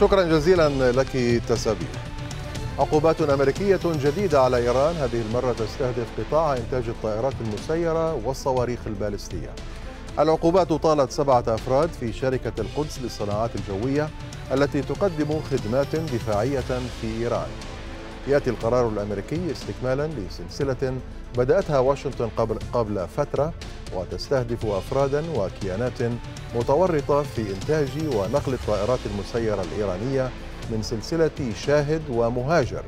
شكرا جزيلا لك تسابيح. عقوبات أمريكية جديدة على إيران، هذه المرة تستهدف قطاع إنتاج الطائرات المسيرة والصواريخ البالستية. العقوبات طالت 7 أفراد في شركة القدس للصناعات الجوية التي تقدم خدمات دفاعية في إيران. يأتي القرار الأمريكي استكمالا لسلسلة بدأتها واشنطن قبل فترة وتستهدف أفرادا وكيانات متورطة في إنتاج ونقل الطائرات المسيرة الإيرانية من سلسلة شاهد ومهاجر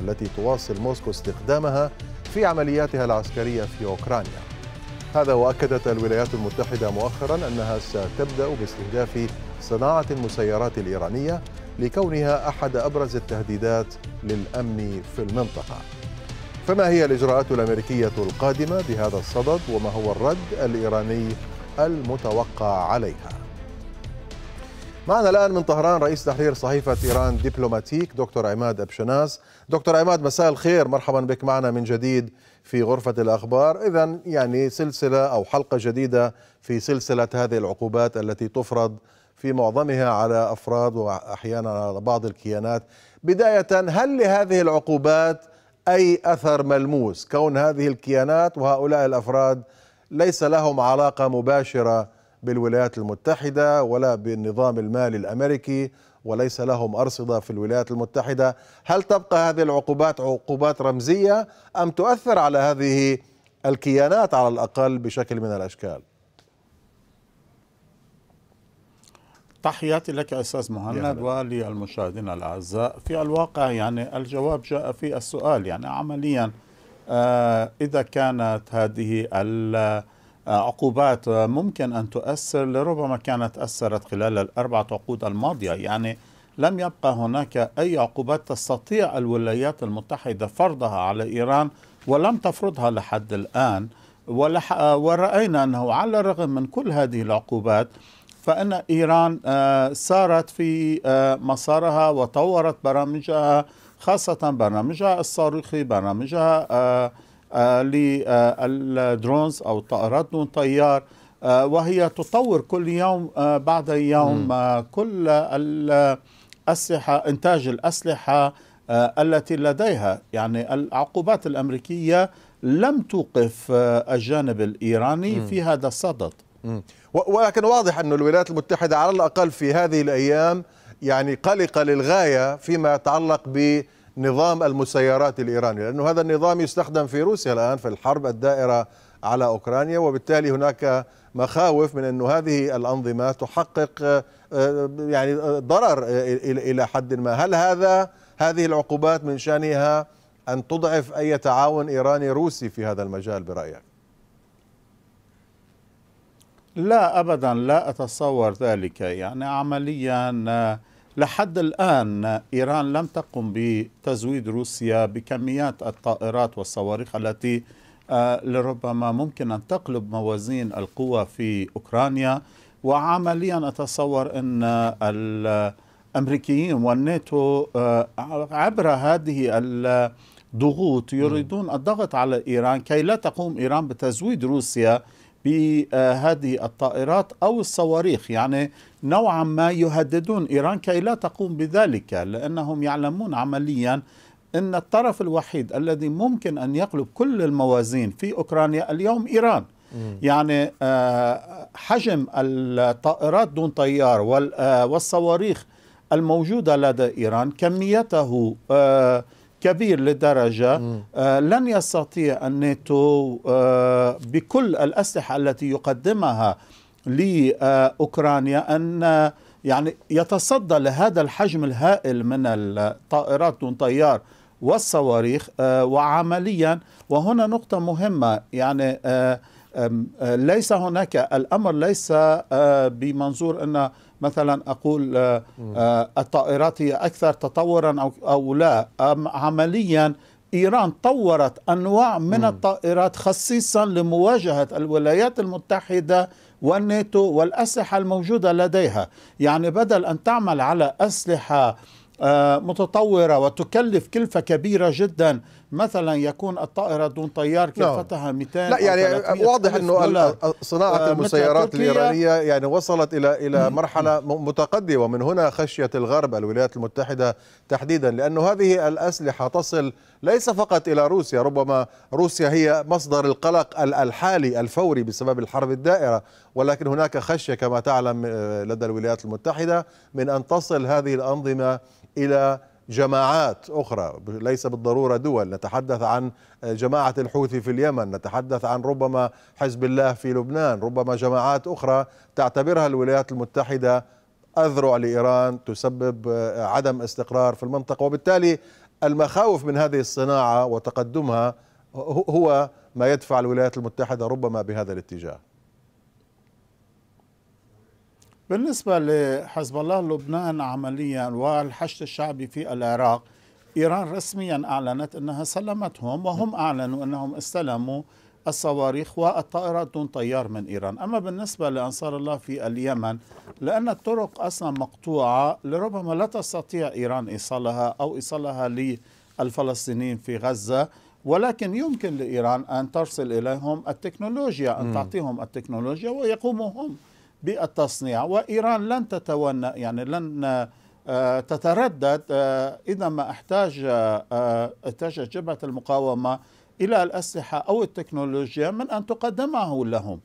التي تواصل موسكو استخدامها في عملياتها العسكرية في أوكرانيا. هذا وأكدت الولايات المتحدة مؤخرا أنها ستبدأ باستهداف صناعة المسيرات الإيرانية لكونها أحد أبرز التهديدات للأمن في المنطقة. فما هي الإجراءات الأمريكية القادمة بهذا الصدد، وما هو الرد الإيراني المتوقع عليها؟ معنا الآن من طهران رئيس تحرير صحيفة إيران ديبلوماتيك دكتور عماد أبشناس. دكتور عماد، مساء الخير، مرحبا بك معنا من جديد في غرفة الأخبار. إذن يعني سلسلة أو حلقة جديدة في سلسلة هذه العقوبات التي تفرض في معظمها على أفراد وأحيانا على بعض الكيانات. بداية، هل لهذه العقوبات أي أثر ملموس، كون هذه الكيانات وهؤلاء الأفراد ليس لهم علاقة مباشرة بالولايات المتحدة ولا بالنظام المالي الأمريكي وليس لهم أرصدة في الولايات المتحدة؟ هل تبقى هذه العقوبات عقوبات رمزية أم تؤثر على هذه الكيانات على الأقل بشكل من الأشكال؟ تحياتي لك أستاذ مهند وللمشاهدين الأعزاء. في الواقع يعني الجواب جاء في السؤال، يعني عمليا إذا كانت هذه العقوبات ممكن أن تؤثر، لربما كانت أثرت خلال ال4 عقود الماضية. يعني لم يبقى هناك أي عقوبات تستطيع الولايات المتحدة فرضها على إيران ولم تفرضها لحد الآن، ورأينا أنه على الرغم من كل هذه العقوبات فإن إيران سارت في مسارها وطورت برامجها، خاصة برنامجها الصاروخي، برنامجها للدرونز أو الطائرات دون طيار، وهي تطور كل يوم بعد يوم كل الأسلحة، إنتاج الأسلحة التي لديها. يعني العقوبات الأمريكية لم توقف الجانب الإيراني في هذا الصدد. ولكن واضح أن الولايات المتحدة على الأقل في هذه الأيام يعني قلقة للغاية فيما يتعلق بنظام المسيرات الإيراني، لأنه هذا النظام يستخدم في روسيا الآن في الحرب الدائرة على أوكرانيا، وبالتالي هناك مخاوف من أن هذه الأنظمة تحقق يعني ضرر إلى حد ما. هل هذه العقوبات من شأنها أن تضعف أي تعاون إيراني روسي في هذا المجال برأيك؟ لا أبدا، لا أتصور ذلك. يعني عمليا لحد الآن إيران لم تقم بتزويد روسيا بكميات الطائرات والصواريخ التي لربما ممكن أن تقلب موازين القوى في أوكرانيا. وعمليا أتصور أن الأمريكيين والناتو عبر هذه الضغوط يريدون الضغط على إيران كي لا تقوم إيران بتزويد روسيا بهذه الطائرات أو الصواريخ. يعني نوعا ما يهددون إيران كي لا تقوم بذلك، لأنهم يعلمون عمليا أن الطرف الوحيد الذي ممكن أن يقلب كل الموازين في أوكرانيا اليوم إيران. يعني حجم الطائرات دون طيار والصواريخ الموجودة لدى إيران كميته كبير لدرجة لن يستطيع الناتو بكل الأسلحة التي يقدمها لأوكرانيا أن يعني يتصدى لهذا الحجم الهائل من الطائرات دون طيار والصواريخ. وعمليا وهنا نقطة مهمة، يعني ليس هناك الأمر ليس بمنظور أن مثلا أقول الطائرات هي أكثر تطورا أو لا. عمليا إيران طورت أنواع من الطائرات خصيصا لمواجهة الولايات المتحدة والناتو والأسلحة الموجودة لديها. يعني بدل أن تعمل على أسلحة متطورة وتكلف كلفة كبيرة جدا مثلا يكون الطائرة دون طيار كفتها 200 لا يعني واضح أنه صناعة المسيرات الإيرانية يعني وصلت إلى مرحلة متقدمة، ومن هنا خشية الغرب الولايات المتحدة تحديدا، لأنه هذه الأسلحة تصل ليس فقط إلى روسيا، ربما روسيا هي مصدر القلق الحالي الفوري بسبب الحرب الدائرة، ولكن هناك خشية كما تعلم لدى الولايات المتحدة من أن تصل هذه الأنظمة إلى جماعات أخرى، ليس بالضرورة دول. نتحدث عن جماعة الحوثي في اليمن، نتحدث عن ربما حزب الله في لبنان، ربما جماعات أخرى تعتبرها الولايات المتحدة أذرع لإيران، تسبب عدم استقرار في المنطقة، وبالتالي المخاوف من هذه الصناعة وتقدمها هو ما يدفع الولايات المتحدة ربما بهذا الاتجاه. بالنسبة لحزب الله لبنان عمليا والحشد الشعبي في العراق، إيران رسميا أعلنت أنها سلمتهم، وهم أعلنوا أنهم استلموا الصواريخ والطائرات دون طيار من إيران. أما بالنسبة لأنصار الله في اليمن، لأن الطرق أصلا مقطوعة، لربما لا تستطيع إيران إيصالها أو إيصالها للفلسطينيين في غزة، ولكن يمكن لإيران أن ترسل إليهم التكنولوجيا، أن تعطيهم التكنولوجيا ويقوموا هم بالتصنيع. وإيران لن تتونى، يعني لن تتردد إذا ما احتاجت جبهة المقاومة إلى الأسلحة أو التكنولوجيا من أن تقدمه لهم.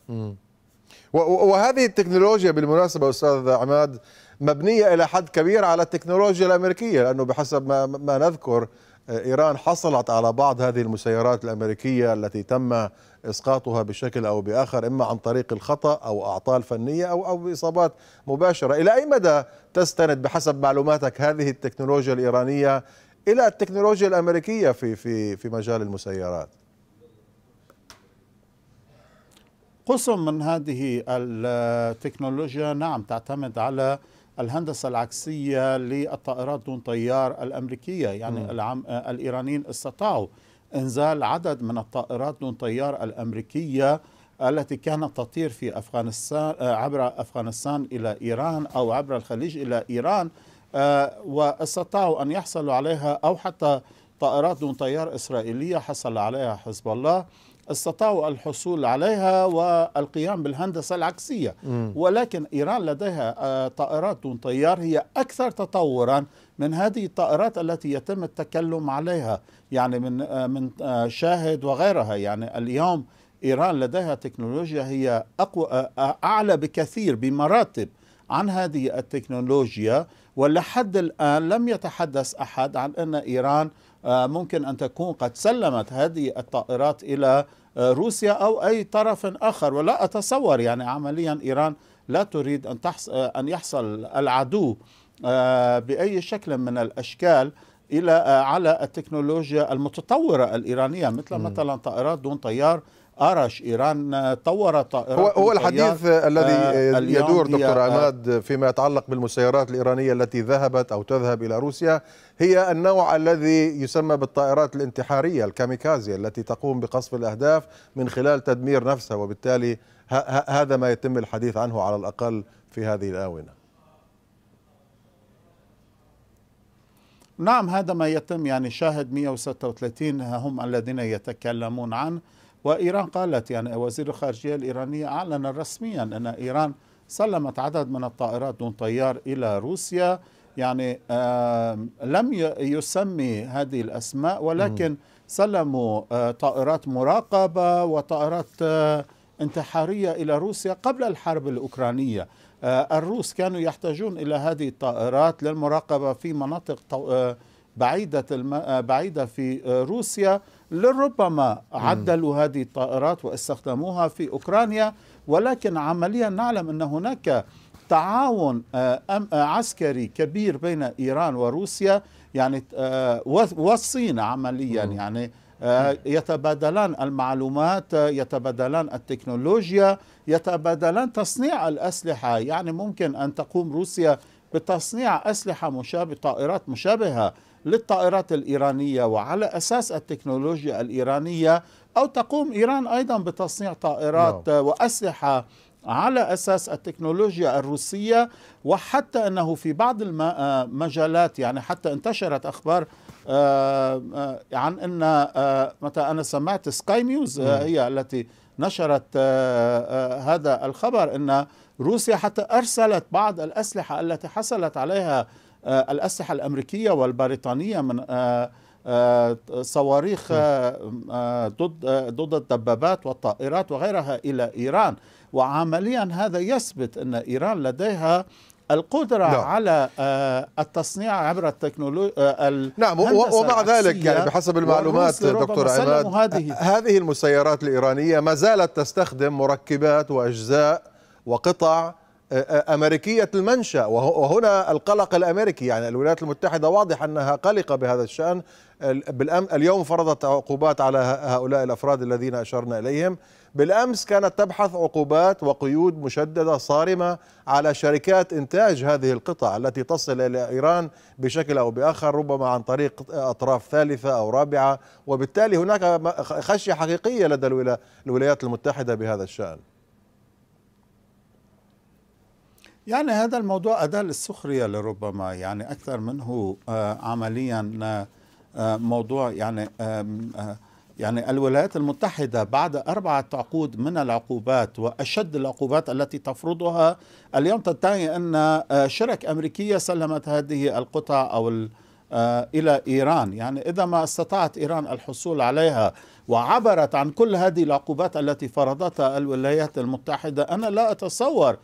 وهذه التكنولوجيا بالمناسبة أستاذ عماد مبنية إلى حد كبير على التكنولوجيا الأمريكية، لأنه بحسب ما نذكر إيران حصلت على بعض هذه المسيرات الأمريكية التي تم إسقاطها بشكل أو بآخر، إما عن طريق الخطأ أو أعطال فنية أو بإصابات مباشرة. إلى أي مدى تستند بحسب معلوماتك هذه التكنولوجيا الإيرانية إلى التكنولوجيا الأمريكية في مجال المسيرات؟ قسم من هذه التكنولوجيا نعم تعتمد على الهندسة العكسية للطائرات دون طيار الأمريكية، يعني الإيرانيين استطاعوا إنزال عدد من الطائرات دون طيار الأمريكية التي كانت تطير في أفغانستان، عبر أفغانستان إلى إيران أو عبر الخليج إلى إيران، واستطاعوا أن يحصلوا عليها، أو حتى طائرات دون طيار إسرائيلية حصل عليها حزب الله، استطاعوا الحصول عليها والقيام بالهندسة العكسية. ولكن إيران لديها طائرات دون طيار هي أكثر تطورا من هذه الطائرات التي يتم التكلم عليها، يعني من شاهد وغيرها. يعني اليوم إيران لديها تكنولوجيا هي أقوى أعلى بكثير بمراتب عن هذه التكنولوجيا، ولحد الآن لم يتحدث أحد عن أن إيران ممكن أن تكون قد سلمت هذه الطائرات إلى روسيا أو أي طرف آخر. ولا أتصور، يعني عمليا إيران لا تريد أن يحصل العدو بأي شكل من الأشكال على التكنولوجيا المتطورة الإيرانية، مثلا طائرات دون طيار أرش. إيران طورت طائرات هو الحديث الذي يدور دكتور عماد فيما يتعلق بالمسيرات الإيرانية التي ذهبت أو تذهب إلى روسيا، هي النوع الذي يسمى بالطائرات الانتحارية الكاميكازية، التي تقوم بقصف الأهداف من خلال تدمير نفسها، وبالتالي هذا ما يتم الحديث عنه على الأقل في هذه الآونة. نعم هذا ما يتم، يعني شاهد 136 هم الذين يتكلمون عنه. وإيران قالت، يعني وزير الخارجية الإيرانية أعلن رسميا أن إيران سلمت عدد من الطائرات دون طيار إلى روسيا، يعني لم يسمي هذه الأسماء، ولكن سلموا طائرات مراقبة وطائرات انتحارية إلى روسيا قبل الحرب الأوكرانية. الروس كانوا يحتاجون إلى هذه الطائرات للمراقبة في مناطق بعيدة في روسيا، لربما عدلوا هذه الطائرات واستخدموها في أوكرانيا. ولكن عمليا نعلم أن هناك تعاون عسكري كبير بين إيران وروسيا، يعني والصين عمليا، يعني يتبادلان المعلومات، يتبادلان التكنولوجيا، يتبادلان تصنيع الأسلحة. يعني ممكن أن تقوم روسيا بتصنيع أسلحة مشابهة، طائرات مشابهة للطائرات الإيرانية وعلى أساس التكنولوجيا الإيرانية، أو تقوم إيران أيضا بتصنيع طائرات وأسلحة على أساس التكنولوجيا الروسية، وحتى أنه في بعض المجالات يعني حتى انتشرت أخبار عن أن متى أنا سمعت سكاي نيوز هي التي نشرت هذا الخبر أن روسيا حتى أرسلت بعض الأسلحة التي حصلت عليها الأسلحة الأمريكية والبريطانية من صواريخ ضد الدبابات والطائرات وغيرها إلى إيران. وعمليا هذا يثبت أن إيران لديها القدرة على التصنيع عبر التكنولوجيا. نعم، ومع ذلك يعني بحسب المعلومات دكتور عماد هذه المسيرات الإيرانية ما زالت تستخدم مركبات وأجزاء وقطع أمريكية المنشأ، وهنا القلق الأمريكي. يعني الولايات المتحدة واضح أنها قلقة بهذا الشأن. اليوم فرضت عقوبات على هؤلاء الأفراد الذين أشرنا إليهم. بالأمس كانت تبحث عقوبات وقيود مشددة صارمة على شركات إنتاج هذه القطع التي تصل إلى إيران بشكل أو بآخر، ربما عن طريق أطراف ثالثة أو رابعة، وبالتالي هناك خشية حقيقية لدى الولايات المتحدة بهذا الشأن. يعني هذا الموضوع أداة للسخرية لربما، يعني أكثر منه عمليا موضوع يعني الولايات المتحدة بعد 4 عقود من العقوبات وأشد العقوبات التي تفرضها اليوم تدعي أن شرك أمريكية سلمت هذه القطع أو إلى إيران. يعني إذا ما استطاعت إيران الحصول عليها وعبرت عن كل هذه العقوبات التي فرضتها الولايات المتحدة، أنا لا أتصور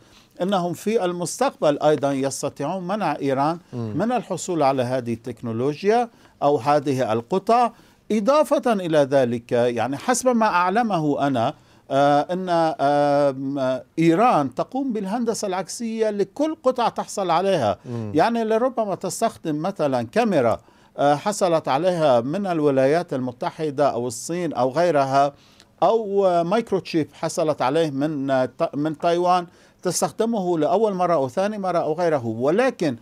أنهم في المستقبل أيضا يستطيعون منع إيران من الحصول على هذه التكنولوجيا أو هذه القطع. إضافة إلى ذلك يعني حسب ما أعلمه أنا أن إيران تقوم بالهندسة العكسية لكل قطعة تحصل عليها. يعني لربما تستخدم مثلا كاميرا حصلت عليها من الولايات المتحدة أو الصين أو غيرها، أو مايكروتشيب حصلت عليه من تايوان تستخدمه لأول مرة أو ثاني مرة أو غيره. ولكن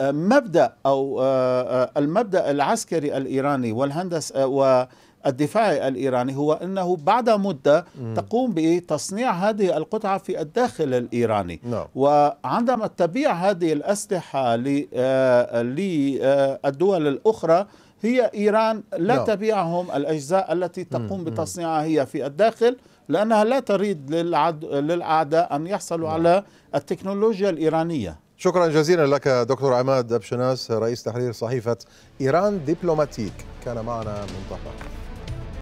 المبدأ أو المبدأ العسكري الإيراني والهندسة والدفاعي الإيراني هو أنه بعد مدة تقوم بتصنيع هذه القطعة في الداخل الإيراني. وعندما تبيع هذه الأسلحة للدول الأخرى هي إيران لا تبيعهم الأجزاء التي تقوم بتصنيعها هي في الداخل، لأنها لا تريد للأعداء أن يحصلوا على التكنولوجيا الإيرانية. شكرا جزيلا لك دكتور عماد أبشناس، رئيس تحرير صحيفة إيران ديبلوماتيك، كان معنا من طهران.